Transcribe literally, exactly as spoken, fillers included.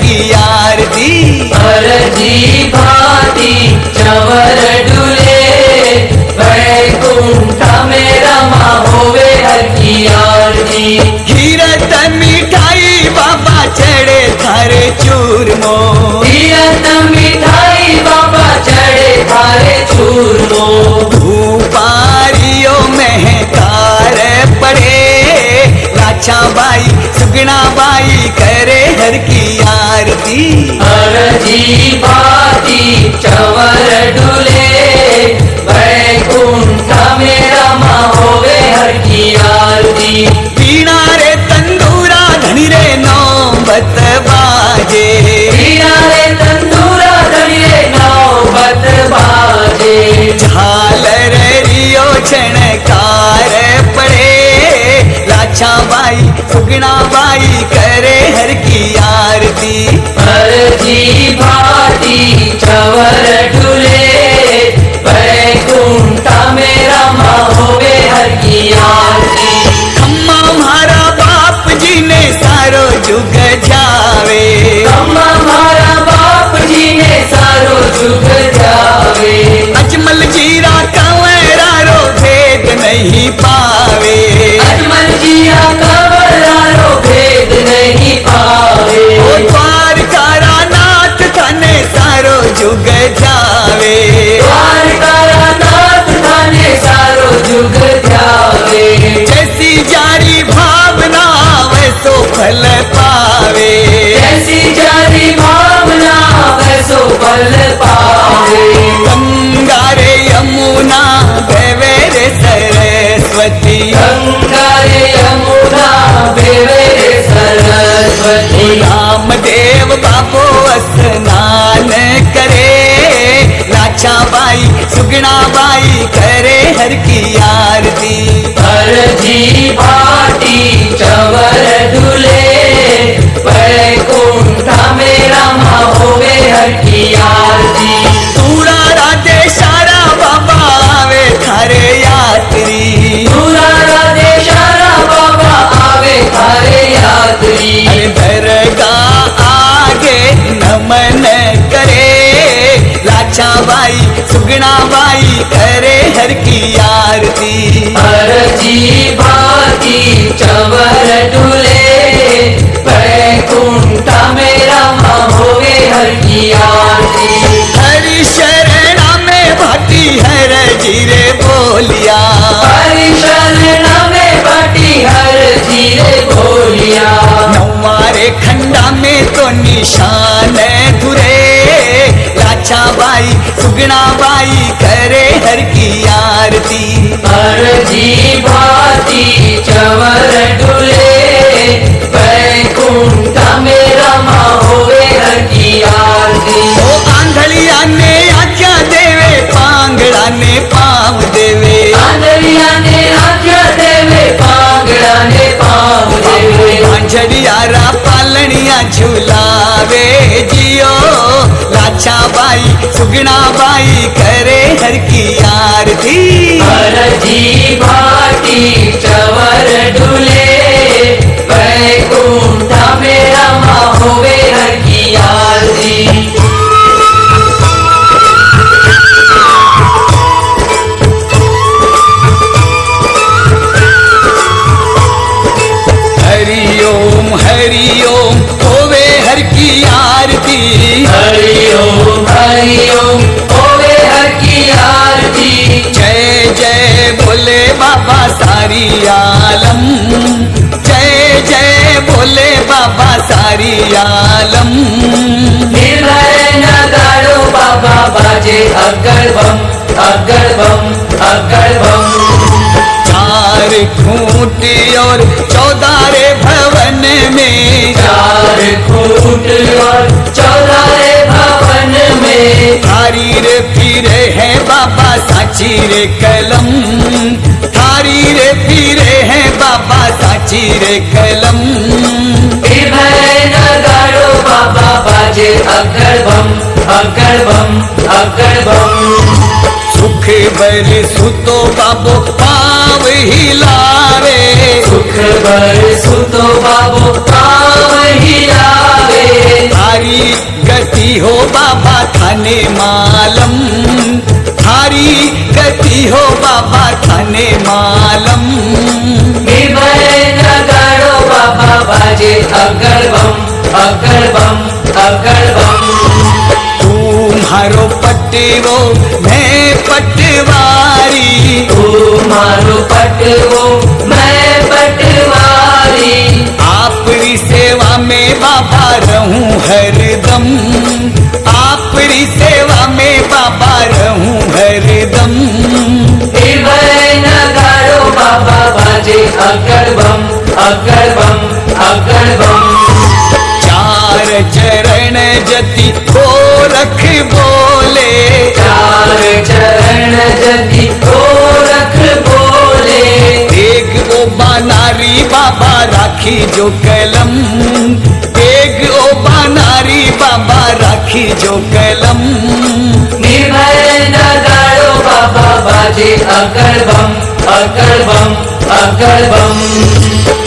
की आरती अरजी भाती चवर डुले बैकुंठा में रमा होवे हर की आरती। हीरत मिठाई बाबा चढ़े थारे चूरमो हीरत मिठाई बाबा चढ़े थारे चूरमो धूपारियों में तारे पड़े लाचा बाई सुगना बाई करे हर की आरती अरजी भाती चवर डुले बैकुंठा में रमा होवे हर की आरती। बीना रे तंदूरा धनी रे नौबत बाजे बीना रे तंदूरा धनी रे नौबत बाजे झालर रियो छणकार पड़े लाचा बाई सुगना बाई करे हर की आरती अरजी भाती चवर डुले बैकुंठा में रमा होवे हर की आरती। अम्मा हमारा बाप जी ने सारो जुग जावे अम्मा हमारा बाप जी ने सारो जुग जावे अजमल जीरा कंवरा रो भेद नहीं पावे अजमल जीरा कंवरा रो भेद नहीं पावे द्वार तारा नाथ थाने सारो जुग जावे द्वार तारा नाथ थाने सारो जुग जावे जैसी जारी भावना वैसो फल पावे जैसी जारी भावना वैसो फल पावे। गंगा रे यमुना बेवे रे सरस्वती गंगा रे यमुना बेवे रे सरस्वती रामदेव बापो स्नान करे लाचा बाई सुगना बाई करे हर की आरती अरजी भाती चवर डुले बैकुंठा में रमा होवे हर की आरती। सूरा राधे शारा बाबा आवे थारे यात्री सूरा राधे शारा बाबा आवे थारे यात्री दरगाह आगे नमन करे लाचा बाई सुगना बाई करे हर की आरती अरजी भाती चवर डुले बैकुंठा में रमा होवे हर की आरती। हरि शरणा में भाटी हर जीरे बोलिया हरि शरणा में भाटी हर जीरे बोलिया नौवारे खंडा में तो निशान धुरे लाचा बाई सुगना बाई करे हर की आरती अरजी भाती चवर डुले बैकुंठा में रमा होवे हर की आरती। ओ आंधलिया ने आज्ञा देवे पांगड़ा ने पाँव देवे आंधलिया ने आज्ञा देवे पांगड़ा ने पाँव देवे आंझरिया रा पालनिया झुलावे जियो लाचा बाई सुगना बाई करे हर की आरती अरजी भाती चवर डुले बैकुंठा में रमा होवे हर की आरती। सारी आलम जय जय बोले बाबा सारी आलम निर्भय नगाड़ो बाबा बाजे अगर बम अगर बम अगर बम चार खूंट और चौधारे भवन में चार खूंट और चौधारे भवन में थारी रे फिरे है बाबा साची रे कलम थारी रे फिरे हैं बाबा साची रे कलम निर्भय नगाड़ो बाबा बाजे अगर बम अगर बम अगर बम सुख बर सुतो बाबो पाव हिलावे सुख बर सुतो बाबो पाव हिलावे गति हो बाबा थाने मालम, थारी गति हो बाबा थाने मालम। नगाड़ो बाबा बाजे अगरबम अगरबम अगरबम। तुम्हारो पटवो मैं पटवारी, तुम्हारो पटवो मैं पटवारी। आपरी सेवा में बाबा रहूं हरदम, आपरी सेवा में बाबा रहूं हरदम। नगाड़ो बाबा बाजे अगरबम अगरबम अगरबम। चार चरण जति को रख बोले, चार चरण जति को रख बोले। एक ओ बानारी बाबा राखी जो कलम, एक ओ बानारी बाबा राखी जो कलम। नगाड़ो बाबा बाजे अगरबम अगरबम अगरबम।